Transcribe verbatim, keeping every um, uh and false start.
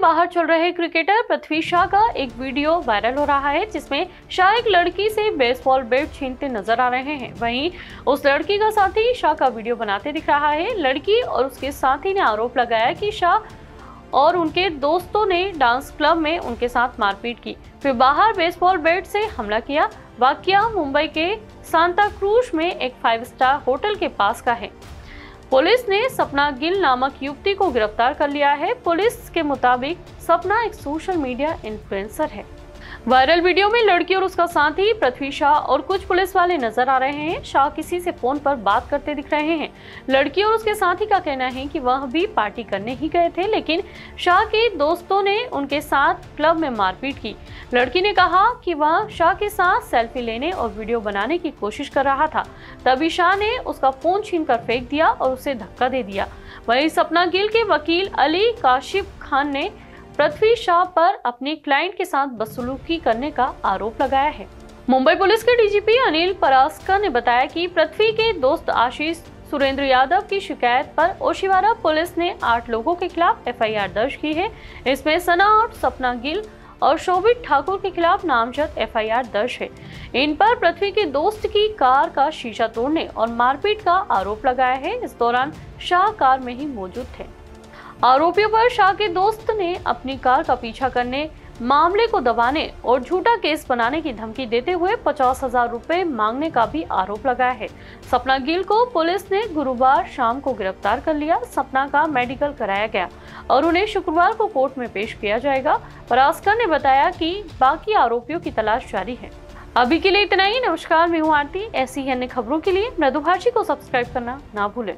बाहर चल रहे क्रिकेटर पृथ्वी शॉ का एक वीडियो वायरल हो रहा है, जिसमें शॉ एक लड़की से बेसबॉल बैट छीनते नजर आ रहे हैं। वहीं उस लड़की का साथी शॉ का वीडियो बनाते दिख रहा है। लड़की और उसके साथी ने आरोप लगाया कि शॉ और उनके दोस्तों ने डांस क्लब में उनके साथ मारपीट की, फिर बाहर बेसबॉल बैट से हमला किया। वाकया मुंबई के सांताक्रूज में एक फाइव स्टार होटल के पास का है। पुलिस ने सपना गिल नामक युवती को गिरफ्तार कर लिया है। पुलिस के मुताबिक सपना एक सोशल मीडिया इन्फ्लुएंसर है। वायरल वीडियो में लड़की और उसका साथी पृथ्वी शॉ और कुछ पुलिस वाले नजर आ रहे हैं। शॉ किसी से फोन पर बात करते दिख रहे हैं। लड़की और उसके साथी का कहना है कि वह भी पार्टी करने ही गए थे, लेकिन शॉ के दोस्तों ने उनके साथ क्लब में मारपीट की। लड़की ने कहा कि वह शॉ के साथ सेल्फी लेने और वीडियो बनाने की कोशिश कर रहा था, तभी शॉ ने उसका फोन छीन कर फेंक दिया और उसे धक्का दे दिया। वहीं सपना गिल के वकील अली काशिफ खान ने पृथ्वी शॉ पर अपने क्लाइंट के साथ बदसलूकी करने का आरोप लगाया है। मुंबई पुलिस के डीजीपी अनिल परास्कर ने बताया कि पृथ्वी के दोस्त आशीष सुरेंद्र यादव की शिकायत पर ओशिवारा पुलिस ने आठ लोगों के खिलाफ एफ आई आर दर्ज की है। इसमें सना और सपना गिल और शोभित ठाकुर के खिलाफ नामजद एफ आई आर दर्ज है। इन पर पृथ्वी के दोस्त की कार का शीशा तोड़ने और मारपीट का आरोप लगाया है। इस दौरान शॉ कार में ही मौजूद थे। आरोपियों पर शॉ के दोस्त ने अपनी कार का पीछा करने, मामले को दबाने और झूठा केस बनाने की धमकी देते हुए पचास हजार रुपए मांगने का भी आरोप लगाया है। सपना गिल को पुलिस ने गुरुवार शाम को गिरफ्तार कर लिया। सपना का मेडिकल कराया गया और उन्हें शुक्रवार को कोर्ट में पेश किया जाएगा। परास्कर ने बताया कि बाकी आरोपियों की तलाश जारी है। अभी के लिए इतना ही। नमस्कार, मैं हूँ आरती। ऐसी ही अन्य खबरों के लिए मृदुभाषी को सब्सक्राइब करना ना भूलें।